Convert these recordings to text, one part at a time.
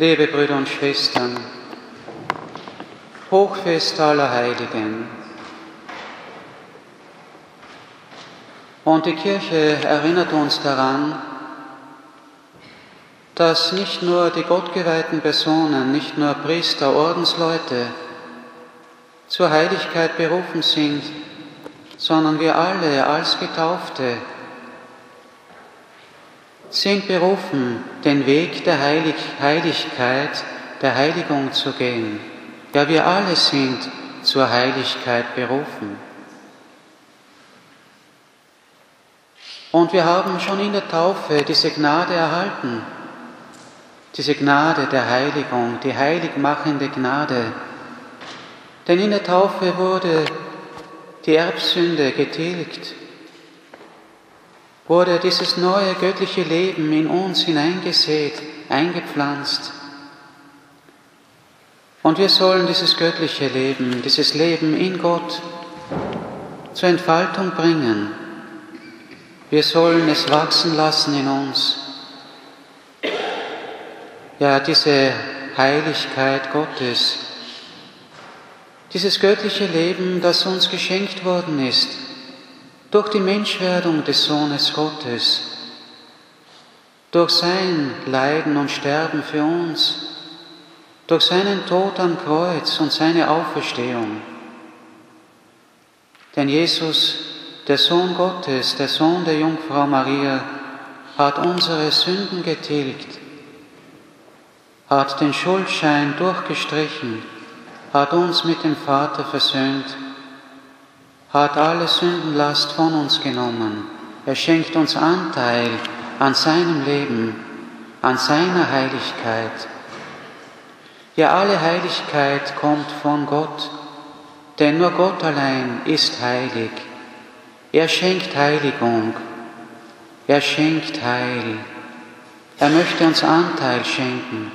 Liebe Brüder und Schwestern, Hochfest aller Heiligen. Und die Kirche erinnert uns daran, dass nicht nur die gottgeweihten Personen, nicht nur Priester, Ordensleute zur Heiligkeit berufen sind, sondern wir alle als Getaufte sind berufen, den Weg der Heiligkeit, der Heiligung zu gehen. Ja, wir alle sind zur Heiligkeit berufen. Und wir haben schon in der Taufe diese Gnade erhalten, diese Gnade der Heiligung, die heiligmachende Gnade. Denn in der Taufe wurde die Erbsünde getilgt, wurde dieses neue göttliche Leben in uns hineingesät, eingepflanzt. Und wir sollen dieses göttliche Leben, dieses Leben in Gott zur Entfaltung bringen. Wir sollen es wachsen lassen in uns. Ja, diese Heiligkeit Gottes, dieses göttliche Leben, das uns geschenkt worden ist durch die Menschwerdung des Sohnes Gottes, durch sein Leiden und Sterben für uns, durch seinen Tod am Kreuz und seine Auferstehung. Denn Jesus, der Sohn Gottes, der Sohn der Jungfrau Maria, hat unsere Sünden getilgt, hat den Schuldschein durchgestrichen, hat uns mit dem Vater versöhnt, hat alle Sündenlast von uns genommen. Er schenkt uns Anteil an seinem Leben, an seiner Heiligkeit. Ja, alle Heiligkeit kommt von Gott, denn nur Gott allein ist heilig. Er schenkt Heiligung, er schenkt Heil. Er möchte uns Anteil schenken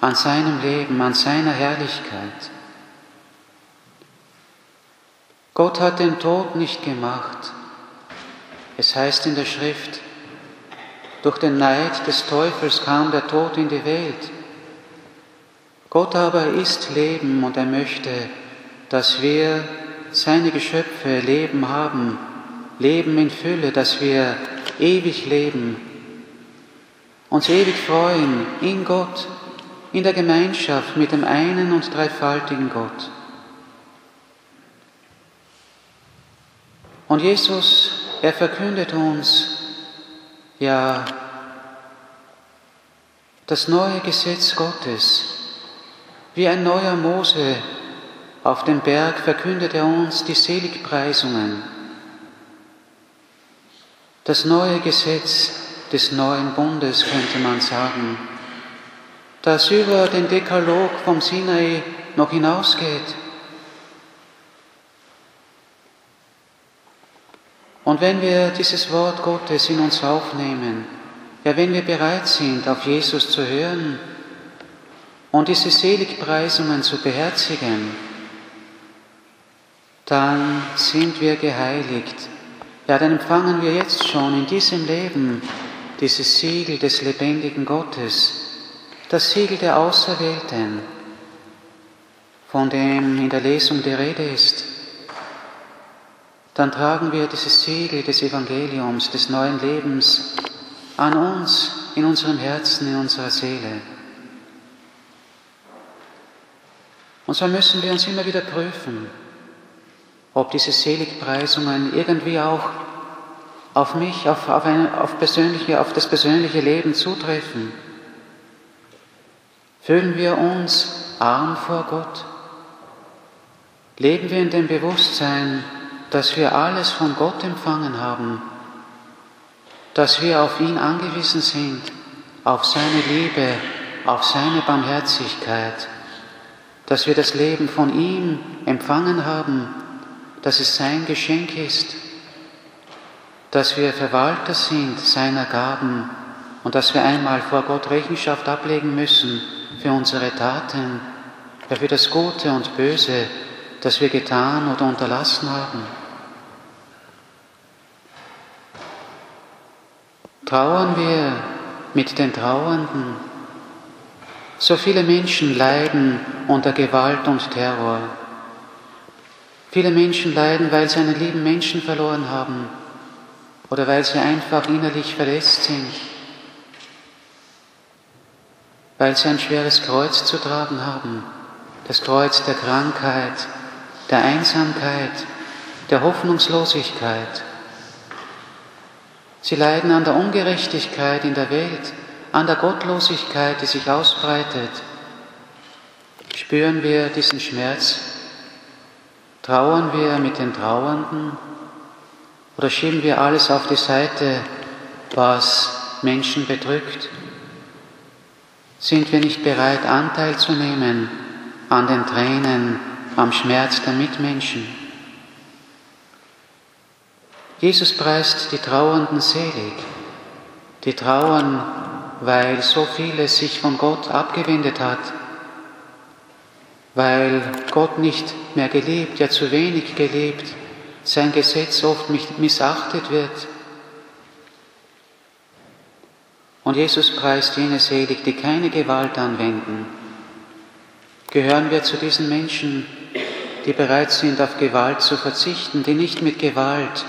an seinem Leben, an seiner Herrlichkeit. Gott hat den Tod nicht gemacht. Es heißt in der Schrift, durch den Neid des Teufels kam der Tod in die Welt. Gott aber ist Leben und er möchte, dass wir seine Geschöpfe Leben haben, Leben in Fülle, dass wir ewig leben, uns ewig freuen in Gott, in der Gemeinschaft mit dem einen und dreifaltigen Gott. Und Jesus, er verkündet uns, ja, das neue Gesetz Gottes. Wie ein neuer Mose auf dem Berg verkündet er uns die Seligpreisungen, das neue Gesetz des neuen Bundes, könnte man sagen, das über den Dekalog vom Sinai noch hinausgeht. Und wenn wir dieses Wort Gottes in uns aufnehmen, ja, wenn wir bereit sind, auf Jesus zu hören und diese Seligpreisungen zu beherzigen, dann sind wir geheiligt. Ja, dann empfangen wir jetzt schon in diesem Leben dieses Siegel des lebendigen Gottes, das Siegel der Auserwählten, von dem in der Lesung die Rede ist. Dann tragen wir dieses Siegel des Evangeliums, des neuen Lebens an uns, in unserem Herzen, in unserer Seele. Und so müssen wir uns immer wieder prüfen, ob diese Seligpreisungen irgendwie auch auf mich, auf das persönliche Leben zutreffen. Fühlen wir uns arm vor Gott? Leben wir in dem Bewusstsein, dass wir alles von Gott empfangen haben, dass wir auf ihn angewiesen sind, auf seine Liebe, auf seine Barmherzigkeit, dass wir das Leben von ihm empfangen haben, dass es sein Geschenk ist, dass wir Verwalter sind seiner Gaben und dass wir einmal vor Gott Rechenschaft ablegen müssen für unsere Taten, für das Gute und Böse, das wir getan oder unterlassen haben. Trauern wir mit den Trauernden, So viele Menschen leiden unter Gewalt und Terror. Viele Menschen leiden, weil sie einen lieben Menschen verloren haben oder weil sie einfach innerlich verletzt sind, weil sie ein schweres Kreuz zu tragen haben, das Kreuz der Krankheit, der Einsamkeit, der Hoffnungslosigkeit. Sie leiden an der Ungerechtigkeit in der Welt, an der Gottlosigkeit, die sich ausbreitet. Spüren wir diesen Schmerz? Trauern wir mit den Trauernden? Oder schieben wir alles auf die Seite, was Menschen bedrückt? Sind wir nicht bereit, Anteil zu nehmen an den Tränen, am Schmerz der Mitmenschen? Jesus preist die Trauernden selig, die trauern, weil so vieles sich von Gott abgewendet hat, weil Gott nicht mehr gelebt, ja zu wenig gelebt, sein Gesetz oft missachtet wird. Und Jesus preist jene selig, die keine Gewalt anwenden. Gehören wir zu diesen Menschen, die bereit sind, auf Gewalt zu verzichten, die nicht mit Gewalt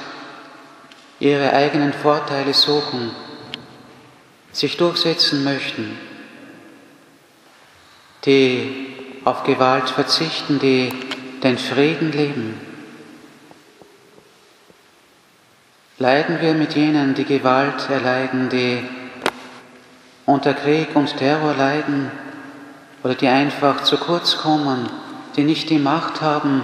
ihre eigenen Vorteile suchen, sich durchsetzen möchten, die auf Gewalt verzichten, die den Frieden leben? Leiden wir mit jenen, die Gewalt erleiden, die unter Krieg und Terror leiden oder die einfach zu kurz kommen, die nicht die Macht haben,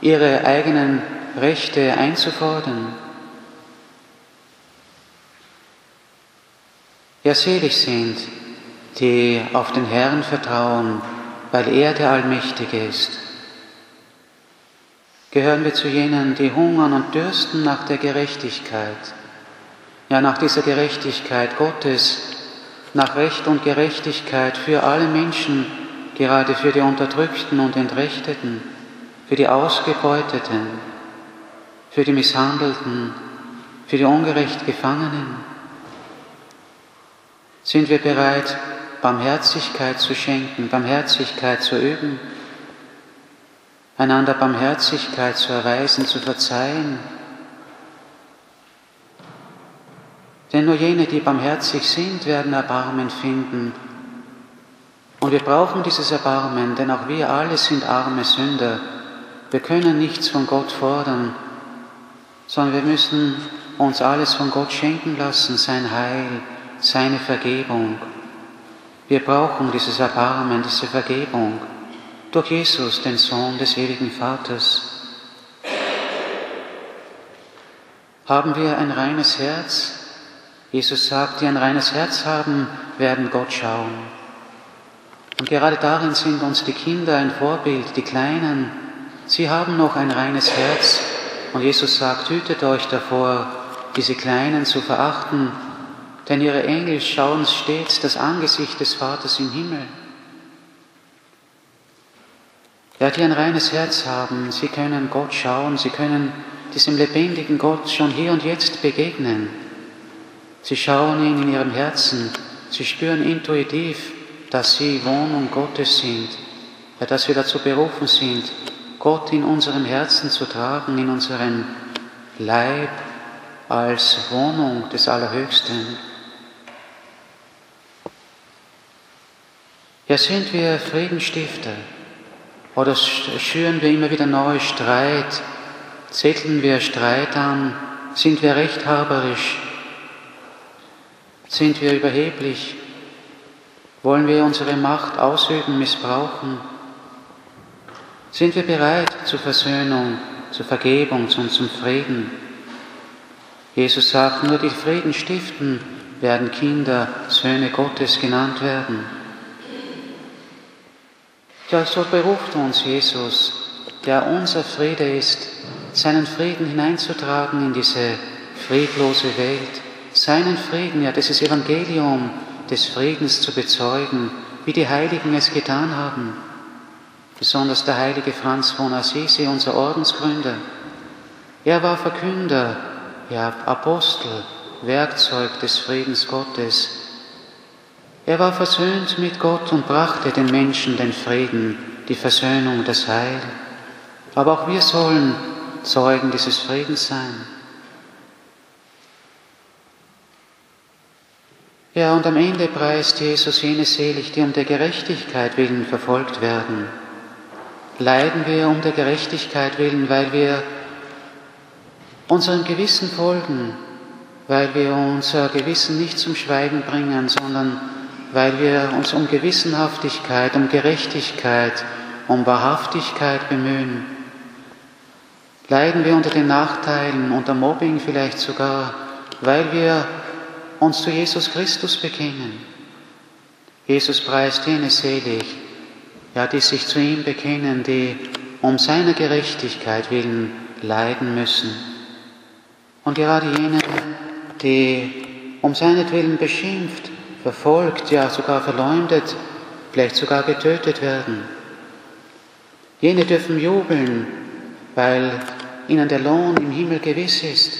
ihre eigenen Rechte einzufordern? Ja, selig sind, die auf den Herrn vertrauen, weil er der Allmächtige ist. Gehören wir zu jenen, die hungern und dürsten nach der Gerechtigkeit, ja nach dieser Gerechtigkeit Gottes, nach Recht und Gerechtigkeit für alle Menschen, gerade für die Unterdrückten und Entrechteten, für die Ausgebeuteten, für die Misshandelten, für die ungerecht Gefangenen? Sind wir bereit, Barmherzigkeit zu schenken, Barmherzigkeit zu üben, einander Barmherzigkeit zu erweisen, zu verzeihen? Denn nur jene, die barmherzig sind, werden Erbarmen finden. Und wir brauchen dieses Erbarmen, denn auch wir alle sind arme Sünder. Wir können nichts von Gott fordern, sondern wir müssen uns alles von Gott schenken lassen, sein Heil, seine Vergebung. Wir brauchen dieses Erbarmen, diese Vergebung durch Jesus, den Sohn des ewigen Vaters. Haben wir ein reines Herz? Jesus sagt, die ein reines Herz haben, werden Gott schauen. Und gerade darin sind uns die Kinder ein Vorbild, die Kleinen. Sie haben noch ein reines Herz. Und Jesus sagt, hütet euch davor, diese Kleinen zu verachten, denn ihre Engel schauen stets das Angesicht des Vaters im Himmel. Ja, die ein reines Herz haben, sie können Gott schauen, sie können diesem lebendigen Gott schon hier und jetzt begegnen. Sie schauen ihn in ihrem Herzen, sie spüren intuitiv, dass sie Wohnung Gottes sind, ja, dass wir dazu berufen sind, Gott in unserem Herzen zu tragen, in unserem Leib, als Wohnung des Allerhöchsten. Ja, sind wir Friedenstifter oder schüren wir immer wieder neu Streit, zetteln wir Streit an, sind wir rechthaberisch, sind wir überheblich, wollen wir unsere Macht ausüben, missbrauchen? Sind wir bereit zur Versöhnung, zur Vergebung und zum Frieden? Jesus sagt, nur die Frieden stiften, werden Kinder, Söhne Gottes genannt werden. Ja, so beruft uns Jesus, der unser Friede ist, seinen Frieden hineinzutragen in diese friedlose Welt. Seinen Frieden, ja, dieses Evangelium des Friedens zu bezeugen, wie die Heiligen es getan haben. Besonders der heilige Franz von Assisi, unser Ordensgründer. Er war Verkünder, ja, Apostel, Werkzeug des Friedens Gottes. Er war versöhnt mit Gott und brachte den Menschen den Frieden, die Versöhnung, das Heil. Aber auch wir sollen Zeugen dieses Friedens sein. Ja, und am Ende preist Jesus jene selig, die um der Gerechtigkeit willen verfolgt werden. Leiden wir um der Gerechtigkeit willen, weil wir unserem Gewissen folgen, weil wir unser Gewissen nicht zum Schweigen bringen, sondern weil wir uns um Gewissenhaftigkeit, um Gerechtigkeit, um Wahrhaftigkeit bemühen. Leiden wir unter den Nachteilen, unter Mobbing vielleicht sogar, weil wir uns zu Jesus Christus bekennen. Jesus preist jene selig, ja, die sich zu ihm bekennen, die um seiner Gerechtigkeit willen leiden müssen. Und gerade jene, die um seinetwillen beschimpft, verfolgt, ja sogar verleumdet, vielleicht sogar getötet werden. Jene dürfen jubeln, weil ihnen der Lohn im Himmel gewiss ist.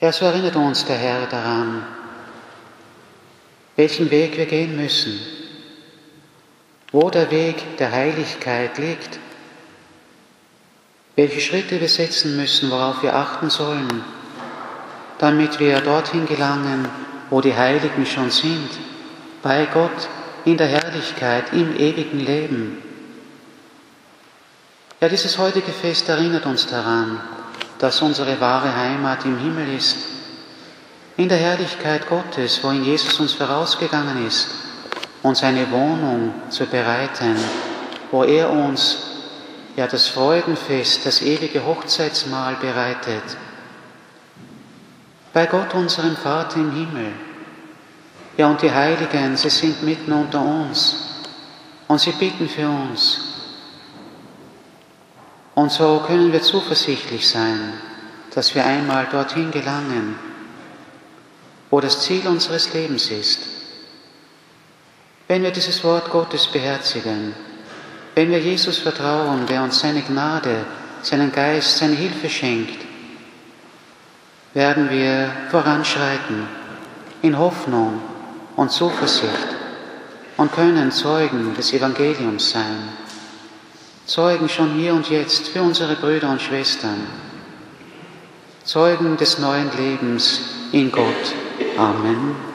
Ja, so erinnert uns der Herr daran, welchen Weg wir gehen müssen, wo der Weg der Heiligkeit liegt, welche Schritte wir setzen müssen, worauf wir achten sollen, damit wir dorthin gelangen, wo die Heiligen schon sind, bei Gott, in der Herrlichkeit, im ewigen Leben. Ja, dieses heutige Fest erinnert uns daran, dass unsere wahre Heimat im Himmel ist, in der Herrlichkeit Gottes, wohin Jesus uns vorausgegangen ist, uns eine Wohnung zu bereiten, wo er uns, ja, das Freudenfest, das ewige Hochzeitsmahl bereitet. Bei Gott, unserem Vater im Himmel. Ja, und die Heiligen, sie sind mitten unter uns und sie bitten für uns. Und so können wir zuversichtlich sein, dass wir einmal dorthin gelangen, wo das Ziel unseres Lebens ist. Wenn wir dieses Wort Gottes beherzigen, wenn wir Jesus vertrauen, der uns seine Gnade, seinen Geist, seine Hilfe schenkt, werden wir voranschreiten in Hoffnung und Zuversicht und können Zeugen des Evangeliums sein. Zeugen schon hier und jetzt für unsere Brüder und Schwestern. Zeugen des neuen Lebens in Gott. Amen.